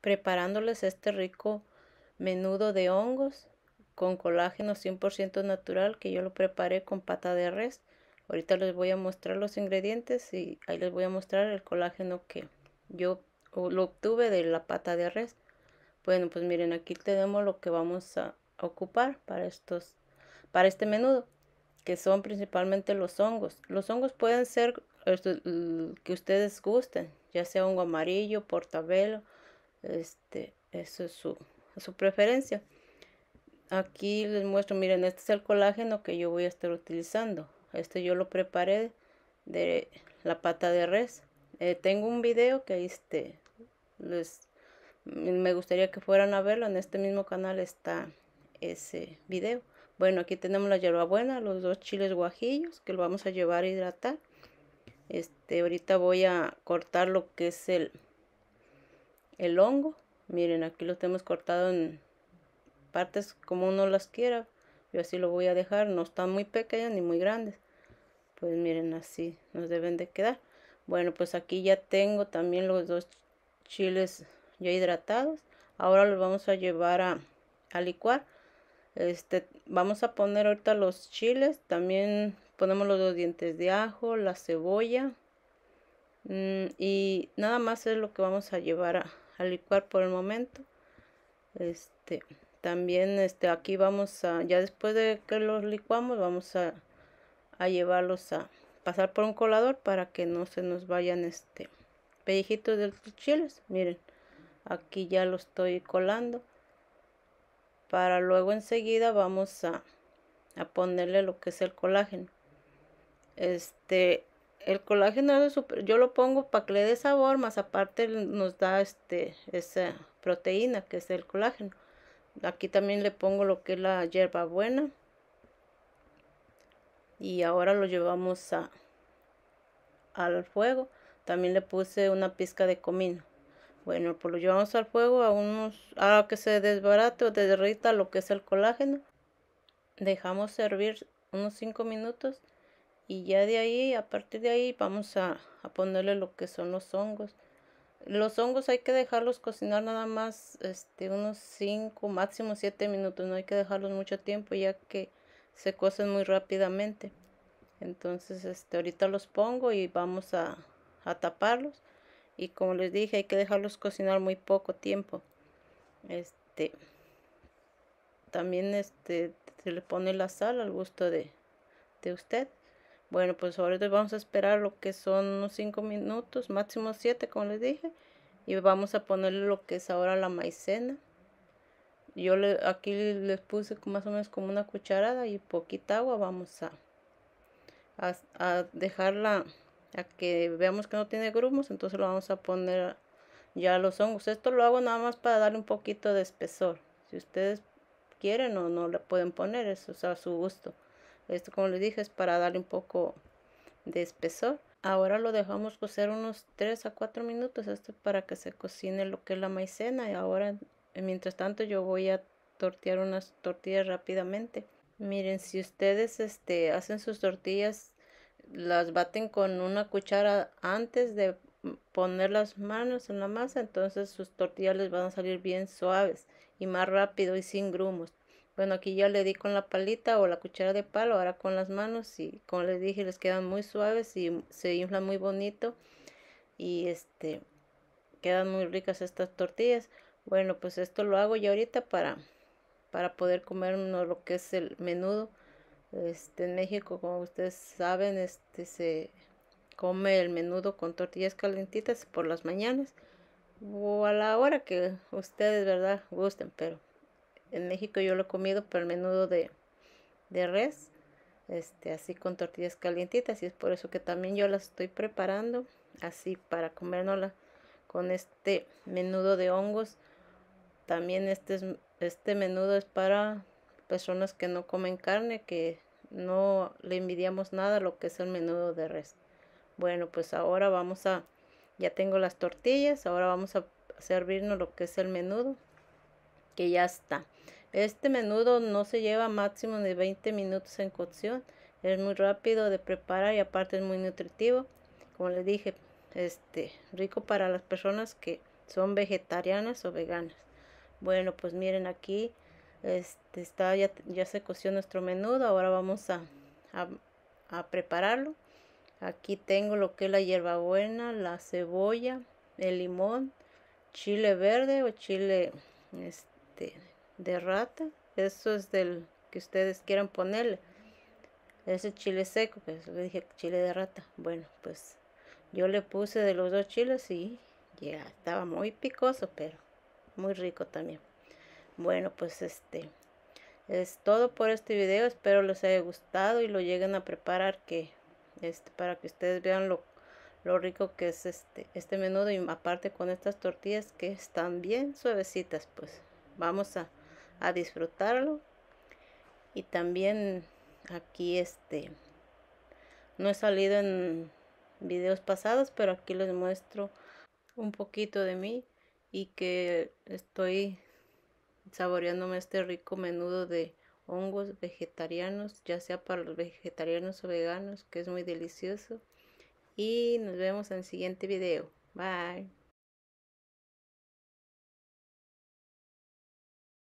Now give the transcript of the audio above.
preparándoles este rico menudo de hongos con colágeno 100% natural que yo lo preparé con pata de res. Ahorita les voy a mostrar los ingredientes y ahí les voy a mostrar el colágeno que yo lo obtuve de la pata de res. Bueno, pues miren, aquí tenemos lo que vamos a ocupar para este menudo, que son principalmente los hongos. Los hongos pueden ser que ustedes gusten, ya sea hongo amarillo, portobelo, eso es su preferencia. Aquí les muestro, miren, este es el colágeno que yo voy a estar utilizando. Este yo lo preparé de la pata de res. Tengo un video que me gustaría que fueran a verlo. En este mismo canal está ese video. Bueno, aquí tenemos la hierbabuena, los dos chiles guajillos que lo vamos a llevar a hidratar. Ahorita voy a cortar lo que es el hongo. Miren, aquí lo tenemos cortado en partes como uno las quiera. Yo así lo voy a dejar, no están muy pequeñas ni muy grandes. Pues miren, así nos deben de quedar. Bueno, pues aquí ya tengo también los dos chiles ya hidratados. Ahora los vamos a llevar a licuar. Vamos a poner ahorita los chiles. También ponemos los dos dientes de ajo, la cebolla. Y nada más es lo que vamos a llevar a licuar por el momento. También aquí vamos a, ya después de que los licuamos, vamos a llevarlos a pasar por un colador para que no se nos vayan pellejitos de los chiles. Miren, aquí ya lo estoy colando. Para luego enseguida vamos a ponerle lo que es el colágeno. El colágeno yo lo pongo para que le dé sabor, más aparte nos da esa proteína que es el colágeno. Aquí también le pongo lo que es la hierbabuena. Y ahora lo llevamos al fuego. También le puse una pizca de comino. Bueno, pues lo llevamos al fuego a que se desbarate o derrita lo que es el colágeno. Dejamos hervir unos 5 minutos y ya de ahí, a partir de ahí, vamos a ponerle lo que son los hongos. Los hongos hay que dejarlos cocinar nada más unos 5, máximo 7 minutos. No hay que dejarlos mucho tiempo ya que se cocen muy rápidamente. Entonces ahorita los pongo y vamos a taparlos. Y como les dije, hay que dejarlos cocinar muy poco tiempo. También se le pone la sal al gusto de usted. Bueno, pues ahorita vamos a esperar lo que son unos 5 minutos, máximo 7 como les dije. Y vamos a ponerle lo que es ahora la maicena. Yo aquí les puse más o menos como una cucharada y poquita agua. Vamos a dejarla a que veamos que no tiene grumos, entonces lo vamos a poner ya los hongos. Esto lo hago nada más para darle un poquito de espesor. Si ustedes quieren o no le pueden poner, eso es a su gusto. Esto, como les dije, es para darle un poco de espesor. Ahora lo dejamos cocer unos 3 a 4 minutos. Esto es para que se cocine lo que es la maicena. Y ahora, mientras tanto, yo voy a tortear unas tortillas rápidamente. Miren, si ustedes hacen sus tortillas, las baten con una cuchara antes de poner las manos en la masa, entonces sus tortillas les van a salir bien suaves y más rápido y sin grumos. Bueno, aquí ya le di con la palita o la cuchara de palo, ahora con las manos, y como les dije, les quedan muy suaves y se inflan muy bonito y quedan muy ricas estas tortillas. Bueno, pues esto lo hago ya ahorita para poder comernos lo que es el menudo. En México, como ustedes saben, se come el menudo con tortillas calentitas por las mañanas o a la hora que ustedes, verdad, gusten. Pero en México yo lo he comido, pero el menudo de res, así con tortillas calientitas, y es por eso que también yo las estoy preparando así para comérnosla con este menudo de hongos. También este menudo es para personas que no comen carne, que no le envidiamos nada lo que es el menudo de res. Bueno, pues ahora ya tengo las tortillas, ahora vamos a servirnos lo que es el menudo, que ya está. Este menudo no se lleva máximo de 20 minutos en cocción, es muy rápido de preparar y aparte es muy nutritivo. Como les dije, rico para las personas que son vegetarianas o veganas. Bueno, pues miren, aquí está, ya se coció nuestro menudo. Ahora vamos a prepararlo. Aquí tengo lo que es la hierbabuena, la cebolla, el limón, chile verde o chile de rata, eso es del que ustedes quieran ponerle. Ese chile seco, pues le dije chile de rata. Bueno, pues yo le puse de los dos chiles y ya estaba muy picoso, pero muy rico también. Bueno, pues es todo por este video. Espero les haya gustado y lo lleguen a preparar, que para que ustedes vean lo rico que es este menudo, y aparte con estas tortillas que están bien suavecitas. Pues vamos a disfrutarlo. Y también aquí no he salido en videos pasados, pero aquí les muestro un poquito de mí y que estoy saboreándome este rico menudo de hongos vegetarianos, ya sea para los vegetarianos o veganos, que es muy delicioso. Y nos vemos en el siguiente video. Bye.